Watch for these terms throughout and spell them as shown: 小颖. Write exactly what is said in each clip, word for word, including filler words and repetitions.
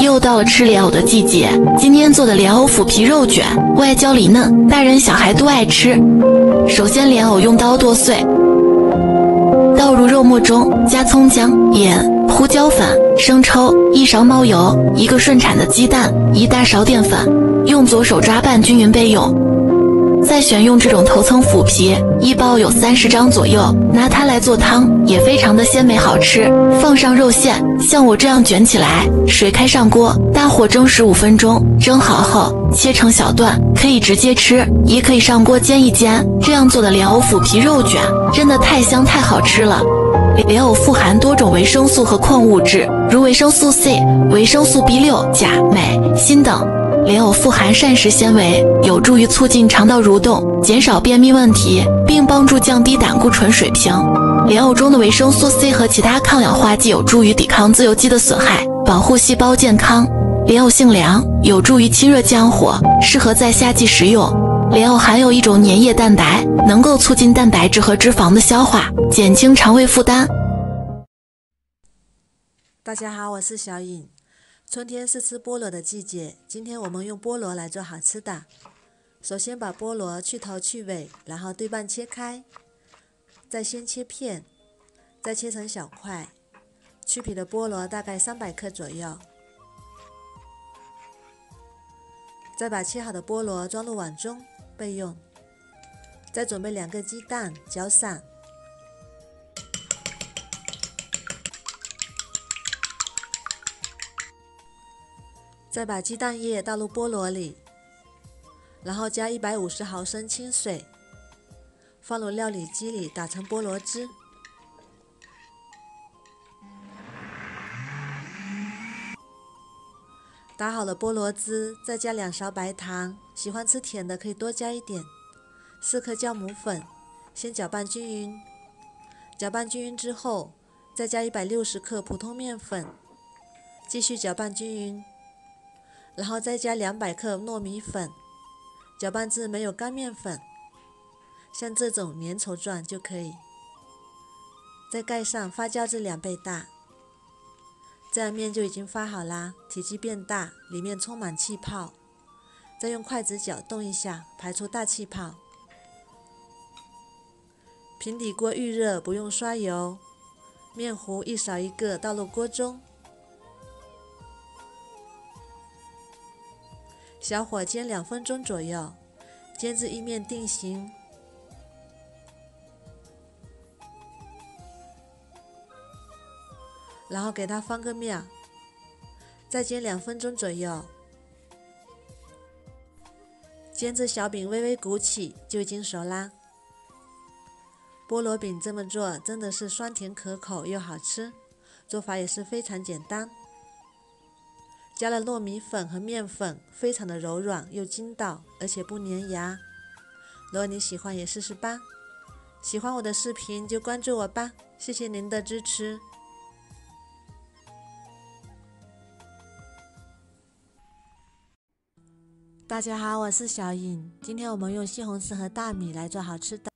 又到了吃莲藕的季节，今天做的莲藕腐皮肉卷，外焦里嫩，大人小孩都爱吃。首先，莲藕用刀剁碎，倒入肉末中，加葱姜、盐、胡椒粉、生抽，一勺猫油，一个顺产的鸡蛋，一大勺淀粉，用左手抓拌均匀备用。再选用这种头层腐皮，一包有三十张左右，拿它来做汤也非常的鲜美好吃。放上肉馅，像我这样卷起来，水开上锅，大火蒸十五分钟。蒸好后切成小段，可以直接吃，也可以上锅煎一煎。这样做的莲藕腐皮肉卷真的太香太好吃了。莲藕富含多种维生素和矿物质，如维生素 C、维生素 B 六、钾、镁、锌等。莲藕富含膳食纤维，有助于促进肠道蠕动，减少便秘问题，并帮助降低胆固醇水平。莲藕中的维生素 C 和其他抗氧化剂有助于抵抗自由基的损害，保护细胞健康。莲藕性凉，有助于清热降火，适合在夏季食用。莲藕含有一种粘液蛋白，能够促进蛋白质和脂肪的消化，减轻肠胃负担。大家好，我是小颖。春天是吃菠萝的季节，今天我们用菠萝来做好吃的。首先把菠萝去头去尾，然后对半切开，再先切片，再切成小块。去皮的菠萝大概三百克左右。再把切好的菠萝装入碗中备用。再准备两个鸡蛋，搅散。再把鸡蛋液倒入菠萝里，然后加一百五十毫升清水，放入料理机里打成菠萝汁。打好了菠萝汁，再加两勺白糖，喜欢吃甜的可以多加一点。四克酵母粉，先搅拌均匀。搅拌均匀之后，再加一百六十克普通面粉，继续搅拌均匀。然后再加两百克糯米粉，搅拌至没有干面粉，像这种粘稠状就可以。再盖上发酵至两倍大，这样面就已经发好啦，体积变大，里面充满气泡。再用筷子搅动一下，排出大气泡。平底锅预热，不用刷油，面糊一勺一个倒入锅中。小火煎两分钟左右，煎至一面定型。然后给它翻个面，再煎两分钟左右。煎至小饼微微鼓起就已经熟啦。菠萝饼这么做真的是酸甜可口又好吃，做法也是非常简单。加了糯米粉和面粉，非常的柔软又筋道，而且不粘牙。如果你喜欢也试试吧。喜欢我的视频就关注我吧，谢谢您的支持。大家好，我是小颖，今天我们用西红柿和大米来做好吃的。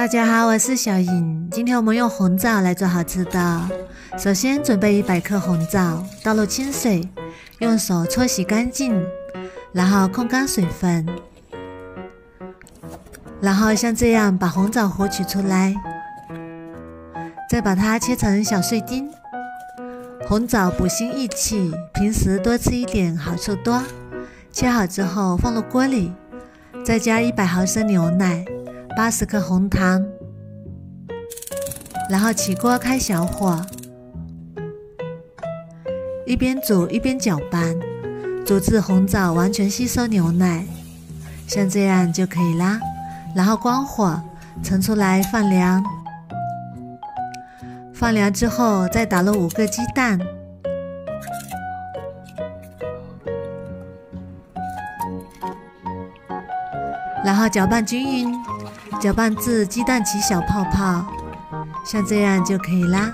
大家好，我是小颖。今天我们用红枣来做好吃的。首先准备一百克红枣，倒入清水，用手搓洗干净，然后控干水分。然后像这样把红枣核取出来，再把它切成小碎丁。红枣补心益气，平时多吃一点好处多。切好之后放入锅里，再加一百毫升牛奶。 八十克红糖，然后起锅开小火，一边煮一边搅拌，煮至红枣完全吸收牛奶，像这样就可以啦。然后关火，盛出来放凉。放凉之后，再打入五个鸡蛋。 然后搅拌均匀，搅拌至鸡蛋起小泡泡，像这样就可以啦。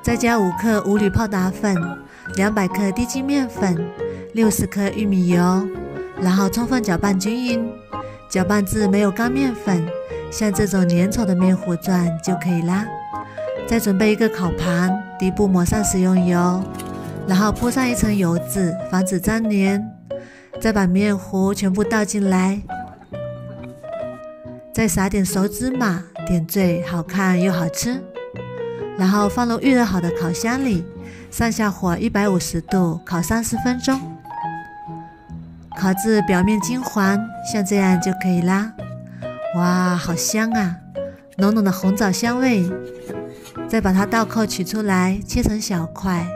再加五克五铝泡打粉、两百克低筋面粉、六十克玉米油，然后充分搅拌均匀，搅拌至没有干面粉，像这种粘稠的面糊状就可以啦。再准备一个烤盘，底部抹上食用油，然后铺上一层油脂，防止粘连。 再把面糊全部倒进来，再撒点熟芝麻，点缀，好看又好吃。然后放入预热好的烤箱里，上下火一百五十度烤三十分钟，烤至表面金黄，像这样就可以啦。哇，好香啊！浓浓的红枣香味。再把它倒扣取出来，切成小块。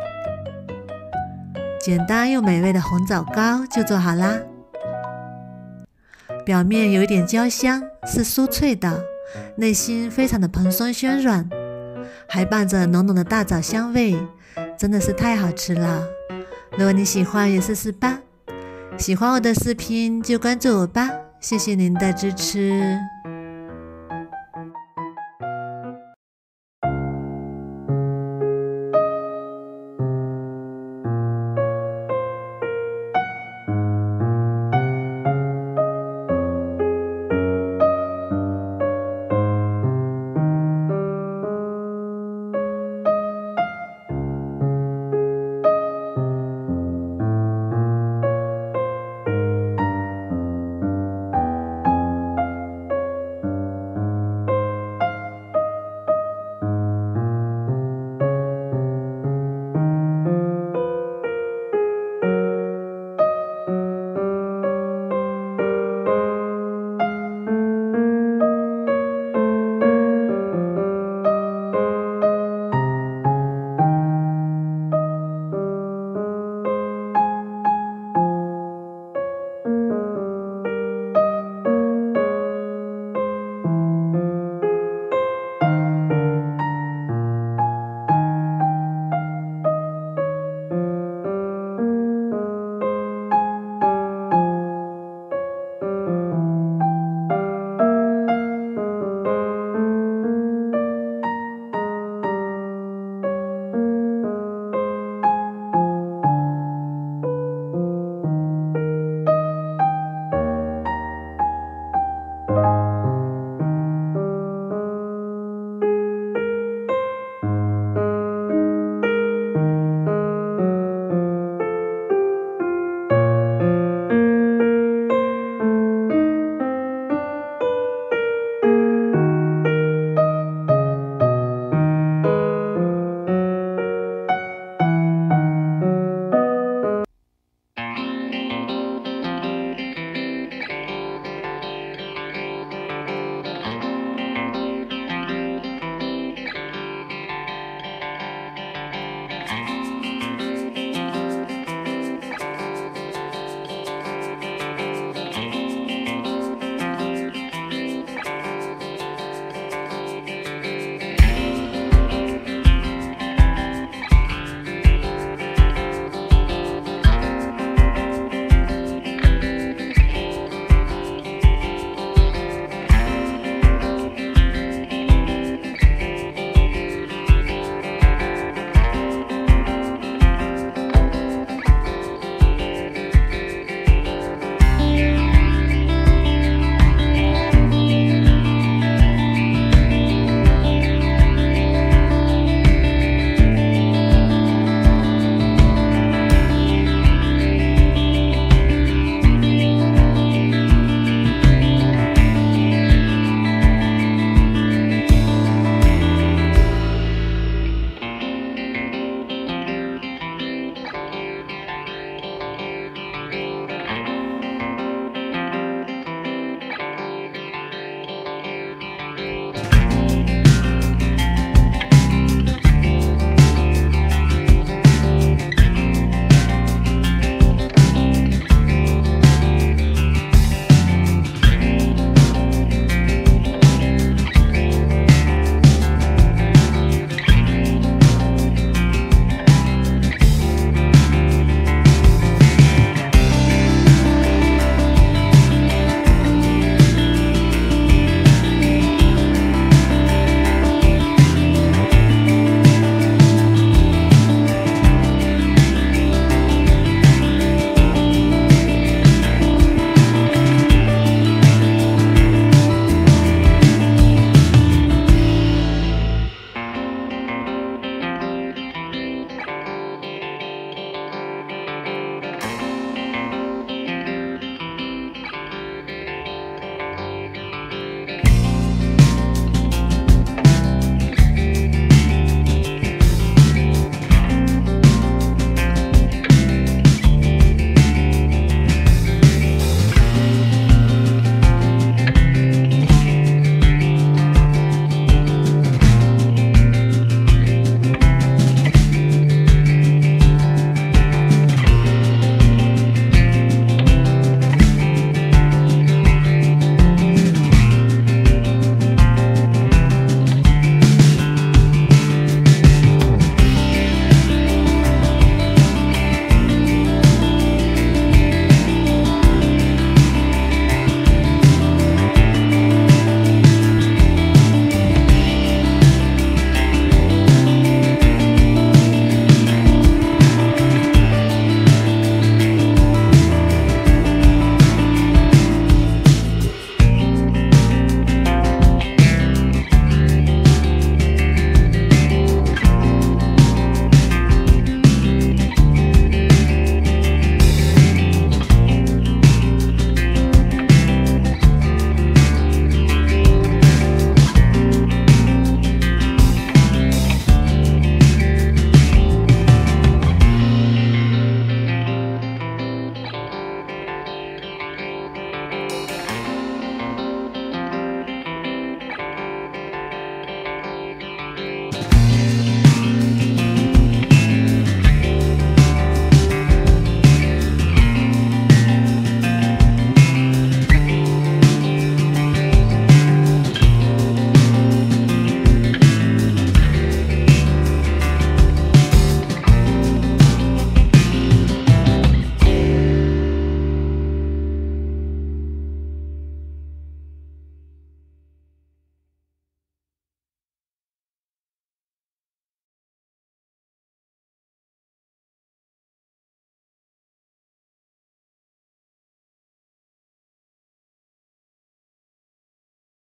简单又美味的红枣糕就做好啦，表面有一点焦香，是酥脆的，内心非常的蓬松暄软，还伴着浓浓的大枣香味，真的是太好吃了。如果你喜欢也试试吧，喜欢我的视频就关注我吧，谢谢您的支持。